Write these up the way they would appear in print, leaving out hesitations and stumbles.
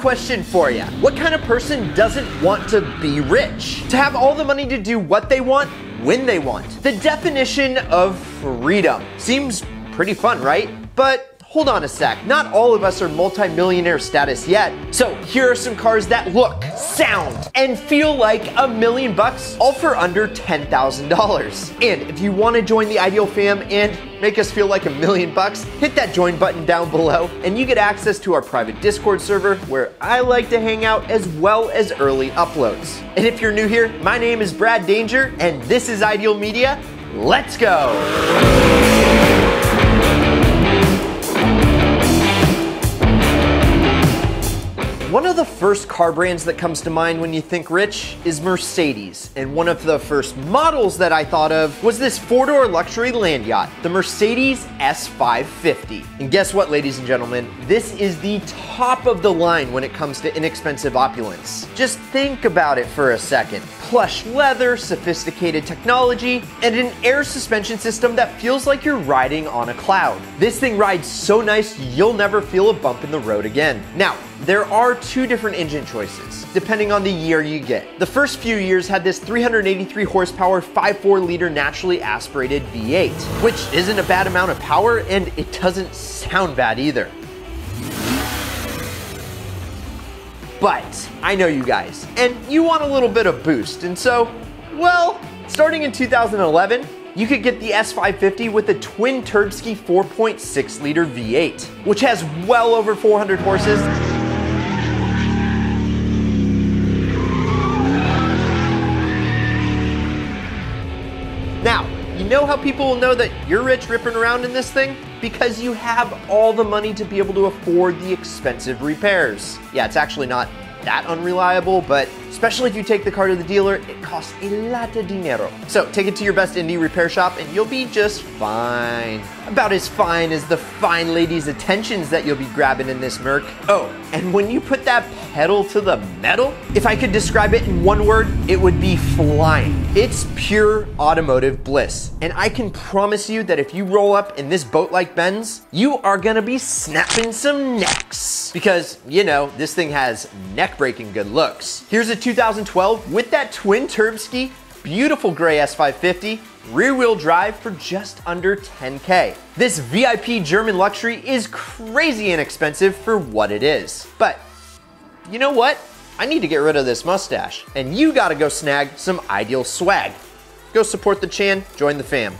question for you. What kind of person doesn't want to be rich? To have all the money to do what they want, when they want. The definition of freedom. Seems pretty fun, right? But hold on a sec, not all of us are multi-millionaire status yet. So here are some cars that look, sound, and feel like $1 million bucks, all for under $10,000. And if you want to join the Ideal fam and make us feel like $1 million bucks, hit that join button down below and you get access to our private Discord server where I like to hang out as well as early uploads. And if you're new here, my name is Brad Danger and this is Ideal Media. Let's go. One of the first car brands that comes to mind when you think rich is Mercedes, and one of the first models that I thought of was this four-door luxury land yacht, the Mercedes S550. And guess what, ladies and gentlemen? This is the top of the line when it comes to inexpensive opulence. Just think about it for a second. Plush leather, sophisticated technology, and an air suspension system that feels like you're riding on a cloud. This thing rides so nice, you'll never feel a bump in the road again. Now, there are two different engine choices, depending on the year you get. The first few years had this 383 horsepower 5.4 liter naturally aspirated V8, which isn't a bad amount of power and it doesn't sound bad either. But I know you guys, and you want a little bit of boost, and so, well, starting in 2011, you could get the S550 with a twin turbski 4.6 liter V8, which has well over 400 horses, know how people will know that you're rich ripping around in this thing? Because you have all the money to be able to afford the expensive repairs. Yeah, it's actually not that unreliable, but especially if you take the car to the dealer, it costs a lot of dinero. So take it to your best indie repair shop and you'll be just fine. About as fine as the fine lady's attentions that you'll be grabbing in this Merc. Oh, and when you put that pedal to the metal, if I could describe it in one word, it would be flying. It's pure automotive bliss. And I can promise you that if you roll up in this boat-like Benz, you are gonna be snapping some necks. Because, you know, this thing has neck-breaking good looks. Here's a 2012 with that twin turbski, beautiful gray S550, rear-wheel drive for just under 10K. This VIP German luxury is crazy inexpensive for what it is. But you know what? I need to get rid of this mustache, and you gotta go snag some Ideal swag. Go support the Chan, join the fam.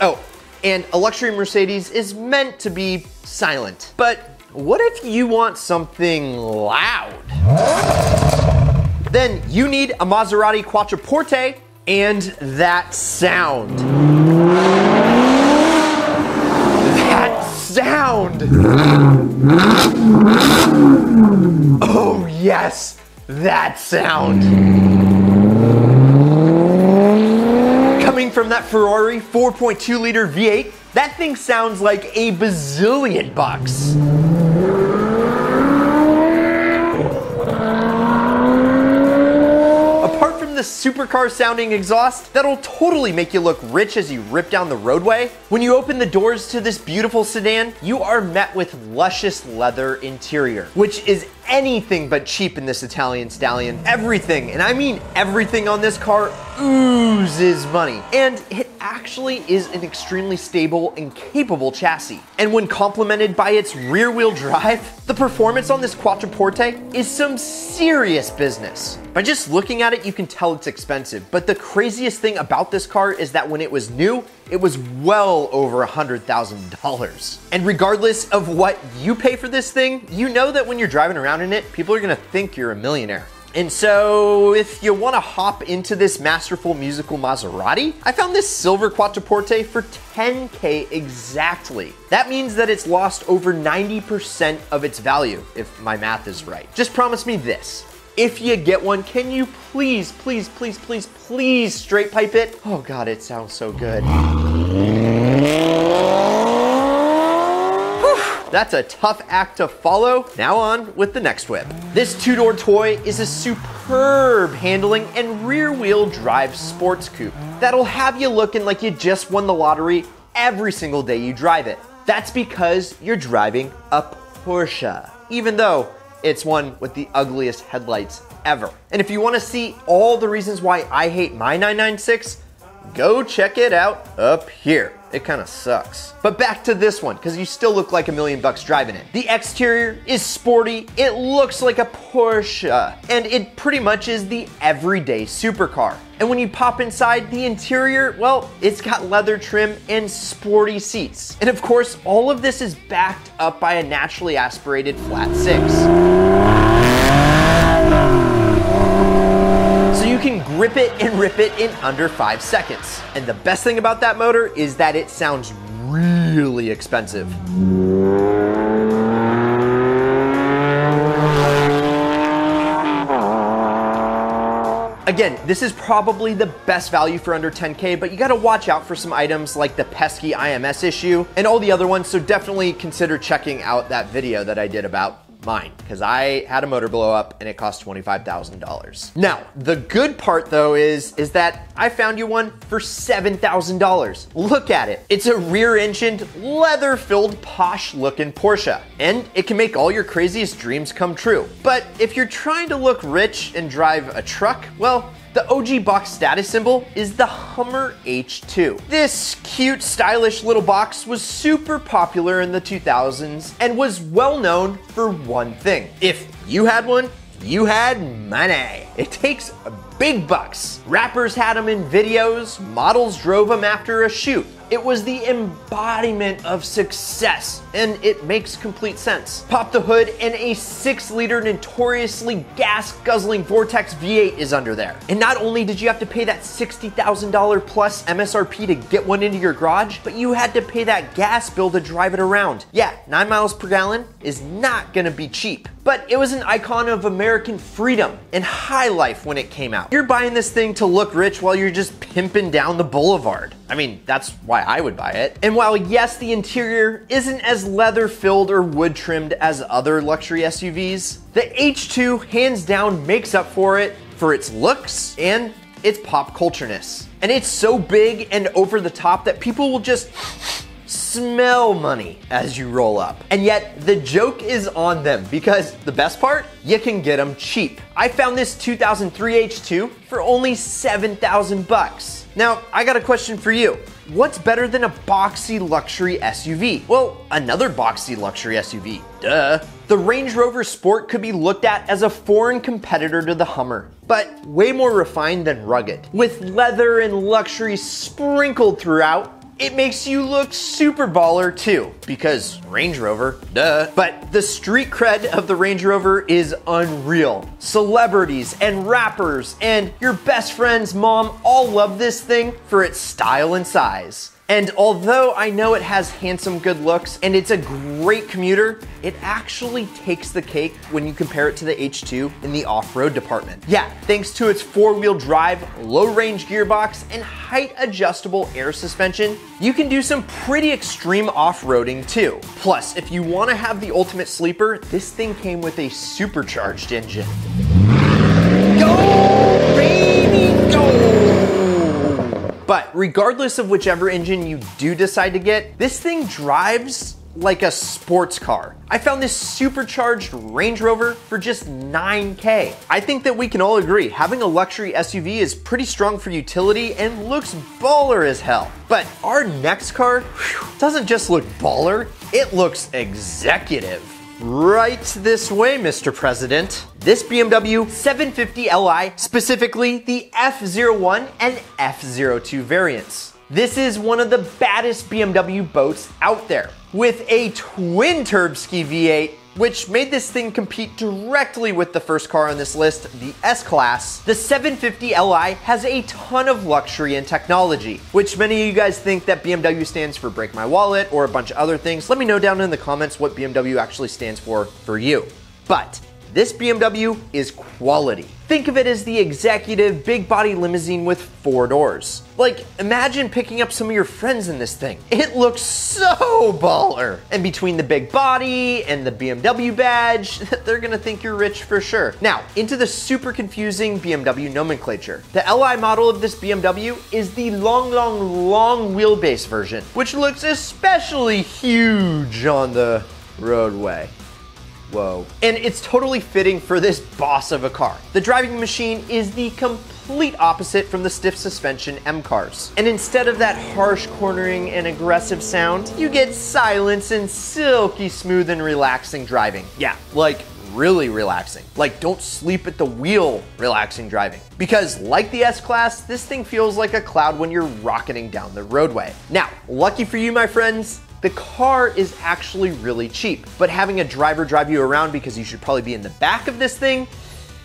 Oh, and a luxury Mercedes is meant to be silent, but what if you want something loud? Then you need a Maserati Quattroporte and that sound. That sound. Oh yes, that sound. Coming from that Ferrari 4.2 liter V8, that thing sounds like a bazillion bucks. Supercar sounding exhaust that'll totally make you look rich as you rip down the roadway. When you open the doors to this beautiful sedan, you are met with luscious leather interior, which is anything but cheap in this Italian stallion. Everything, and I mean everything on this car, oozes money. And it actually is an extremely stable and capable chassis. And when complemented by its rear-wheel drive, the performance on this Quattroporte is some serious business. By just looking at it, you can tell it's expensive, but the craziest thing about this car is that when it was new, it was well over $100,000. And regardless of what you pay for this thing, you know that when you're driving around in it, people are gonna think you're a millionaire. And so if you wanna hop into this masterful musical Maserati, I found this silver Quattroporte for $10K exactly. That means that it's lost over 90% of its value, if my math is right. Just promise me this. If you get one, can you please, please, please, please, please straight pipe it? Oh God, it sounds so good. Whew, that's a tough act to follow. Now on with the next whip. This two-door toy is a superb handling and rear-wheel drive sports coupe that'll have you looking like you just won the lottery every single day you drive it. That's because you're driving a Porsche. even though it's one with the ugliest headlights ever. And if you wanna see all the reasons why I hate my 996, go check it out up here. It kind of sucks. But back to this one, because you still look like $1 million driving it. The exterior is sporty, it looks like a Porsche, and it pretty much is the everyday supercar. And when you pop inside, the interior, well, it's got leather trim and sporty seats. And of course, all of this is backed up by a naturally aspirated flat six. Grip it and rip it in under 5 seconds. And the best thing about that motor is that it sounds really expensive. Again, this is probably the best value for under 10K, but you gotta watch out for some items like the pesky IMS issue and all the other ones, so definitely consider checking out that video that I did about mine, because I had a motor blow up and it cost $25,000. Now, the good part though is that I found you one for $7,000. Look at it. It's a rear-engined, leather-filled, posh-looking Porsche, and it can make all your craziest dreams come true. But if you're trying to look rich and drive a truck, well, the OG box status symbol is the Hummer H2. This cute, stylish little box was super popular in the 2000s and was well known for one thing. If you had one, you had money. It takes big bucks. Rappers had them in videos, models drove them after a shoot. It was the embodiment of success, and it makes complete sense. Pop the hood, and a 6-liter notoriously gas-guzzling Vortex V8 is under there. And not only did you have to pay that $60,000 plus MSRP to get one into your garage, but you had to pay that gas bill to drive it around. Yeah, 9 miles per gallon is not gonna be cheap. But it was an icon of American freedom and high life when it came out. You're buying this thing to look rich while you're just pimping down the boulevard. I mean, that's why I would buy it. And while yes, the interior isn't as leather-filled or wood-trimmed as other luxury SUVs, the H2 hands down makes up for its looks and its pop cultureness. And it's so big and over the top that people will just smell money as you roll up. And yet the joke is on them, because the best part, you can get them cheap. I found this 2003 H2 for only $7,000. Now, I got a question for you. What's better than a boxy luxury SUV? Well, another boxy luxury SUV, duh. The Range Rover Sport could be looked at as a foreign competitor to the Hummer, but way more refined than rugged. With leather and luxury sprinkled throughout, it makes you look super baller too, because Range Rover, duh. But the street cred of the Range Rover is unreal. Celebrities and rappers and your best friend's mom all love this thing for its style and size. And although I know it has handsome good looks and it's a great commuter, it actually takes the cake when you compare it to the H2 in the off-road department. Yeah, thanks to its four-wheel drive, low-range gearbox, and height-adjustable air suspension, you can do some pretty extreme off-roading too. Plus, if you wanna have the ultimate sleeper, this thing came with a supercharged engine. Go, baby, go! But regardless of whichever engine you do decide to get, this thing drives like a sports car. I found this supercharged Range Rover for just $9K. I think that we can all agree, having a luxury SUV is pretty strong for utility and looks baller as hell. But our next car, whew, doesn't just look baller, it looks executive. Right this way, Mr. President. This BMW 750Li, specifically the F01 and F02 variants. This is one of the baddest BMW boats out there, with a twin turbski V8, which made this thing compete directly with the first car on this list, the S-Class. The 750Li has a ton of luxury and technology, which many of you guys think that BMW stands for break my wallet or a bunch of other things. Let me know down in the comments what BMW actually stands for you. But this BMW is quality. Think of it as the executive big body limousine with 4 doors. Like, imagine picking up some of your friends in this thing. It looks so baller. And between the big body and the BMW badge, they're gonna think you're rich for sure. Now, into the super confusing BMW nomenclature. The Li model of this BMW is the long wheelbase version, which looks especially huge on the roadway. Whoa. And it's totally fitting for this boss of a car. The driving machine is the complete opposite from the stiff suspension M cars. And instead of that harsh cornering and aggressive sound, you get silence and silky smooth and relaxing driving. Yeah, like really relaxing. Like don't sleep at the wheel relaxing driving. Because like the S-Class, this thing feels like a cloud when you're rocketing down the roadway. Now, lucky for you, my friends, the car is actually really cheap, but having a driver drive you around because you should probably be in the back of this thing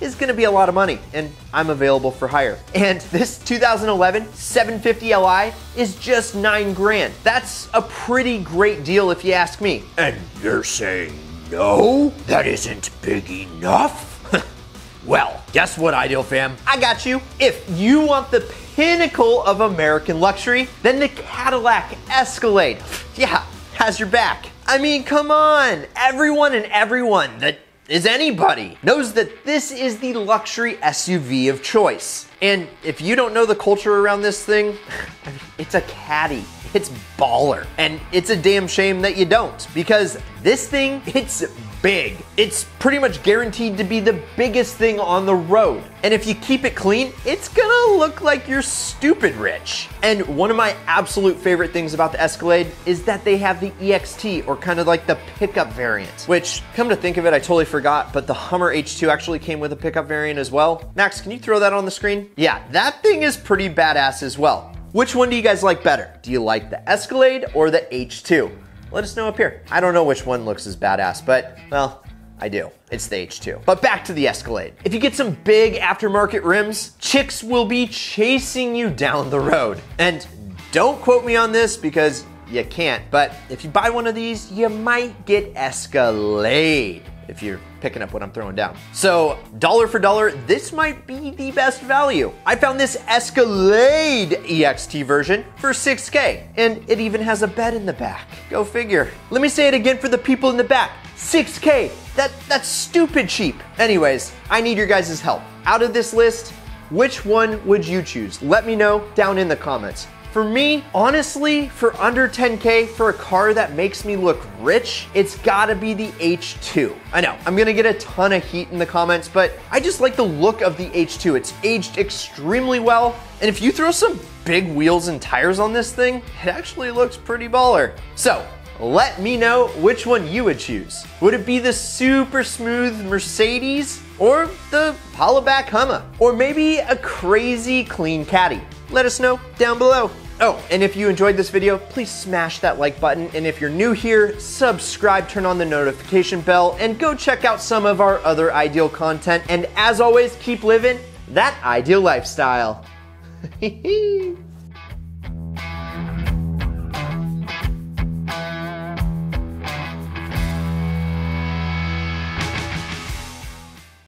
is gonna be a lot of money, and I'm available for hire. And this 2011 750Li is just $9,000. That's a pretty great deal if you ask me. And you're saying, no, that isn't big enough? Well, guess what, Ideal Fam? I got you. If you want the pinnacle of American luxury, then the Cadillac Escalade, yeah, has your back. I mean, come on, everyone that is anybody knows that this is the luxury SUV of choice. And if you don't know the culture around this thing, I mean, it's a Caddy. It's baller. And it's a damn shame that you don't, because this thing, it's big. It's pretty much guaranteed to be the biggest thing on the road. And if you keep it clean, it's gonna look like you're stupid rich. And one of my absolute favorite things about the Escalade is that they have the EXT, or kind of like the pickup variant, which come to think of it, I totally forgot, but the Hummer H2 actually came with a pickup variant as well. Max, can you throw that on the screen? Yeah, that thing is pretty badass as well. Which one do you guys like better? Do you like the Escalade or the H2? Let us know up here. I don't know which one looks as badass, but well, I do. It's the H2. But back to the Escalade. If you get some big aftermarket rims, chicks will be chasing you down the road. And don't quote me on this because you can't, but if you buy one of these, you might get Escalade, if you're picking up what I'm throwing down. So dollar for dollar, this might be the best value. I found this Escalade EXT version for $6,000, and it even has a bed in the back. Go figure. Let me say it again for the people in the back, $6,000, that's stupid cheap. Anyways, I need your guys' help. Out of this list, which one would you choose? Let me know down in the comments. For me, honestly, for under $10,000 for a car that makes me look rich, it's gotta be the H2. I know, I'm gonna get a ton of heat in the comments, but I just like the look of the H2. It's aged extremely well, and if you throw some big wheels and tires on this thing, it actually looks pretty baller. So, let me know which one you would choose. Would it be the super smooth Mercedes or the hollaback Hummer? Or maybe a crazy clean Caddy? Let us know down below. Oh, and if you enjoyed this video, please smash that like button. And if you're new here, subscribe, turn on the notification bell, and go check out some of our other Ideal content. And as always, keep living that Ideal lifestyle.